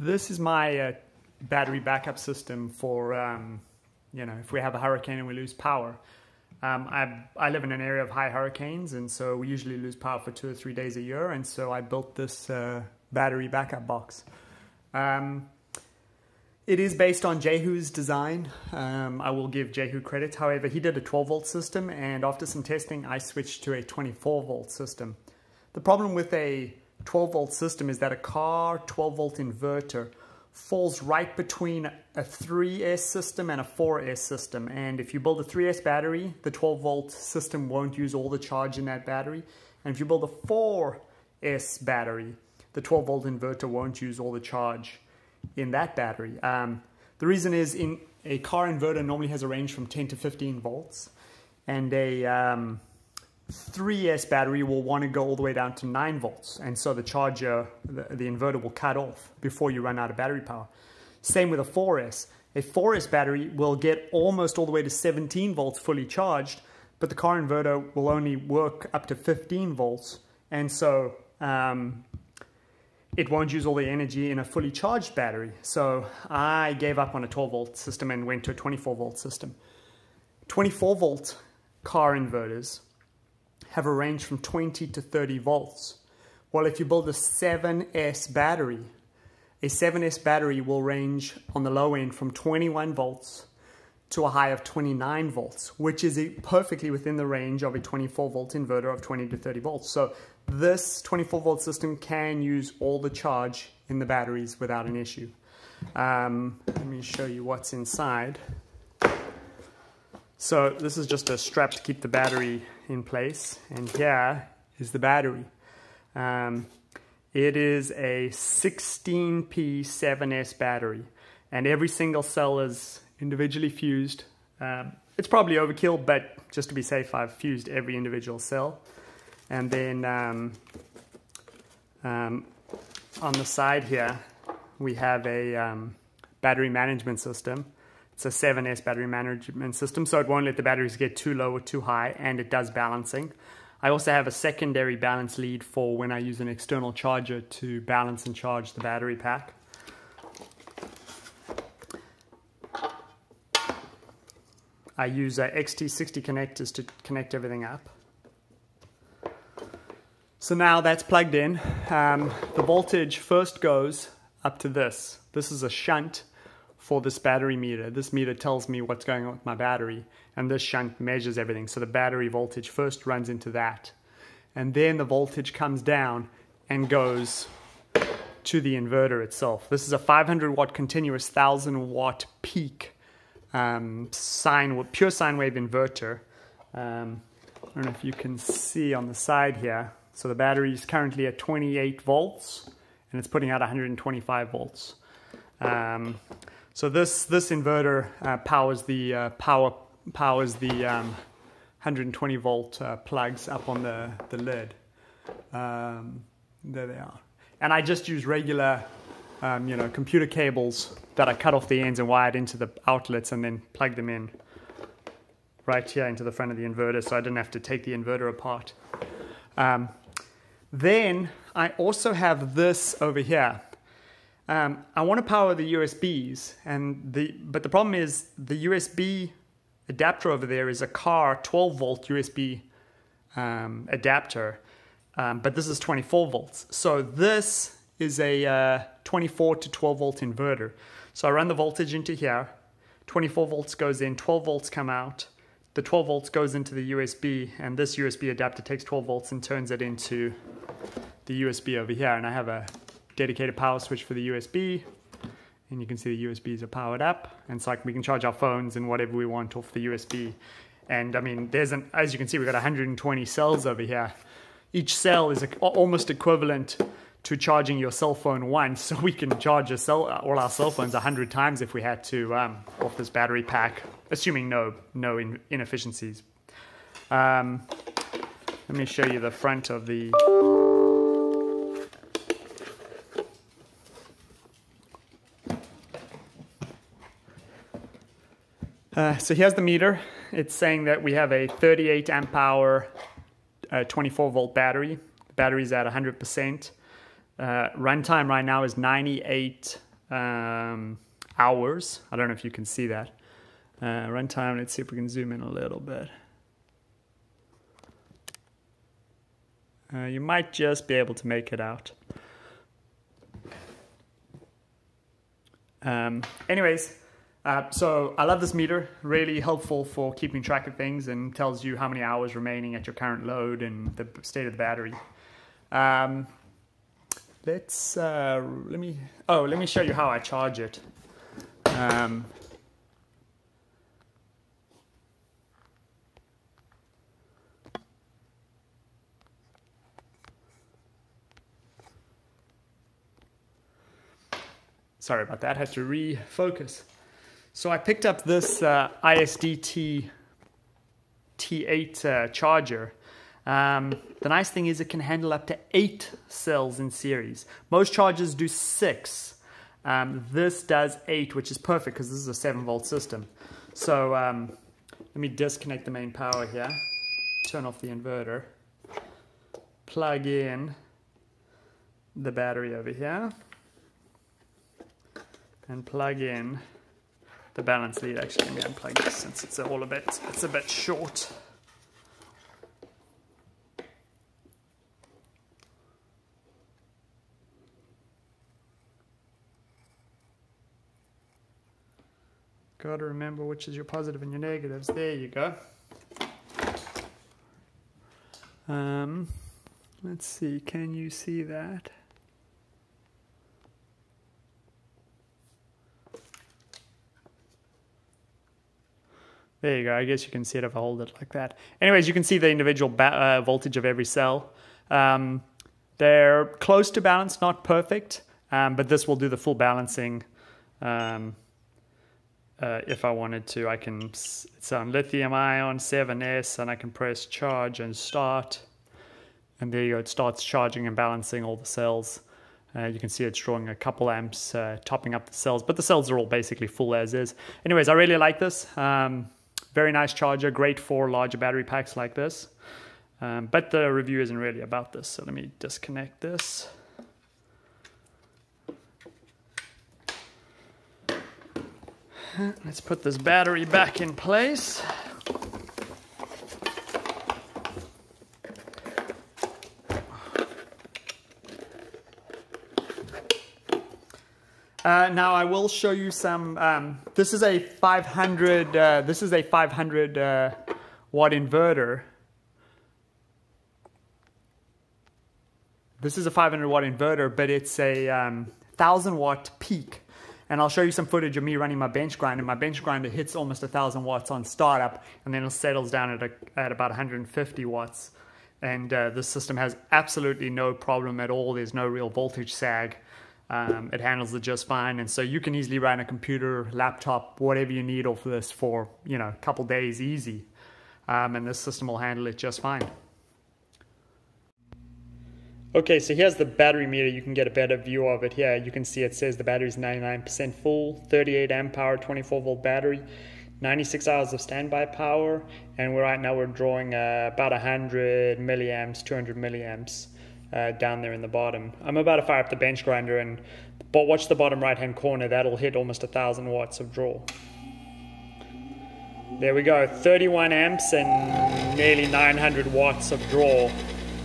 This is my battery backup system for, you know, if we have a hurricane and we lose power. I live in an area of high hurricanes, and so we usually lose power for 2 or 3 days a year, and so I built this battery backup box. It is based on Jehu's design. I will give Jehu credit. However, he did a 12-volt system, and after some testing, I switched to a 24-volt system. The problem with a 12-volt system is that a car 12-volt inverter falls right between a 3S system and a 4S system. And if you build a 3S battery, the 12-volt system won't use all the charge in that battery. And if you build a 4S battery, the 12-volt inverter won't use all the charge in that battery. The reason is, in a car inverter normally has a range from 10 to 15 volts, and a 3S battery will want to go all the way down to 9 volts, and so the charger, the inverter will cut off before you run out of battery power. Same with a 4S. A 4S battery will get almost all the way to 17 volts fully charged, but the car inverter will only work up to 15 volts, and so it won't use all the energy in a fully charged battery. So I gave up on a 12-volt system and went to a 24-volt system. 24-volt car inverters have a range from 20 to 30 volts. Well, if you build a 7S battery, a 7S battery will range on the low end from 21 volts to a high of 29 volts, which is perfectly within the range of a 24-volt inverter of 20 to 30 volts. So this 24-volt system can use all the charge in the batteries without an issue. Let me show you what's inside. So this is just a strap to keep the battery in place, and here is the battery. It is a 16P 7S battery, and every single cell is individually fused. It's probably overkill, but just to be safe, I've fused every individual cell. And then on the side here, we have a battery management system. It's a 7S battery management system, so it won't let the batteries get too low or too high, and it does balancing. I also have a secondary balance lead for when I use an external charger to balance and charge the battery pack. I use XT60 connectors to connect everything up. So now that's plugged in. The voltage first goes up to this. This is a shunt for this battery meter. This meter tells me what's going on with my battery, and this shunt measures everything. So the battery voltage first runs into that, and then the voltage comes down and goes to the inverter itself. This is a 500-watt continuous 1000-watt peak pure sine wave inverter. I don't know if you can see on the side here. So the battery is currently at 28 volts, and it's putting out 125 volts. So this inverter powers the 120-volt plugs up on the lid. There they are. And I just use regular you know, computer cables that I cut off the ends and wired into the outlets, and then plug them in right here into the front of the inverter, so I didn't have to take the inverter apart. Then I also have this over here. I want to power the USBs, but the problem is the USB adapter over there is a car 12-volt USB adapter, but this is 24 volts. So this is a 24 to 12-volt inverter. So I run the voltage into here, 24 volts goes in, 12 volts come out, the 12 volts goes into the USB, and this USB adapter takes 12 volts and turns it into the USB over here. And I have a dedicated power switch for the USB, and you can see the USBs are powered up, and so we can charge our phones and whatever we want off the USB. And I mean, as you can see, we've got 120 cells over here. Each cell is almost equivalent to charging your cell phone once, so we can charge all our cell phones 100 times if we had to off this battery pack, assuming no inefficiencies. Let me show you the front of the... So here's the meter. It's saying that we have a 38 amp hour 24-volt battery. The battery's at 100%. Runtime right now is 98 hours. I don't know if you can see that. Runtime, let's see if we can zoom in a little bit. You might just be able to make it out. Anyways, so I love this meter, really helpful for keeping track of things, and tells you how many hours remaining at your current load and the state of the battery. Let me show you how I charge it. Sorry about that, I had to refocus. So I picked up this ISDT-T8 charger. The nice thing is it can handle up to 8 cells in series. Most chargers do 6. This does 8, which is perfect because this is a 7-volt system. So let me disconnect the main power here, turn off the inverter, plug in the battery over here, and plug in the balance lead. Actually, let me unplug this since it's all a bit short. Gotta remember which is your positive and your negatives. There you go. Let's see, can you see that? There you go. I guess you can see it if I hold it like that. Anyways, you can see the individual voltage of every cell. They're close to balance, not perfect, but this will do the full balancing. If I wanted to, I can, it's on lithium ion 7S, and I can press charge and start. And there you go. It starts charging and balancing all the cells. You can see it's drawing a couple amps, topping up the cells, but the cells are all basically full as is. Anyways, I really like this. Very nice charger, great for larger battery packs like this. But the review isn't really about this, so let me disconnect this. Let's put this battery back in place. Now I will show you some. This is a 500. This is a 500 watt inverter. This is a 500 watt inverter, but it's a 1,000 watt peak. And I'll show you some footage of me running my bench grinder. My bench grinder hits almost 1,000 watts on startup, and then it settles down at about 150 watts. And this system has absolutely no problem at all. There's no real voltage sag. It handles it just fine, and so you can easily run a computer, laptop, whatever you need off of this for, you know, a couple days easy, and this system will handle it just fine. Okay, so here's the battery meter. You can get a better view of it here. You can see it says the battery's 99% full, 38 amp hour, 24 volt battery, 96 hours of standby power, and right now we're drawing about 100 milliamps, 200 milliamps. Down there in the bottom. I'm about to fire up the bench grinder, but watch the bottom right hand corner. That'll hit almost 1,000 watts of draw. There we go, 31 amps and nearly 900 watts of draw,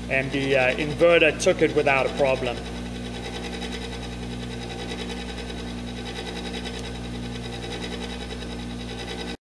and the inverter took it without a problem.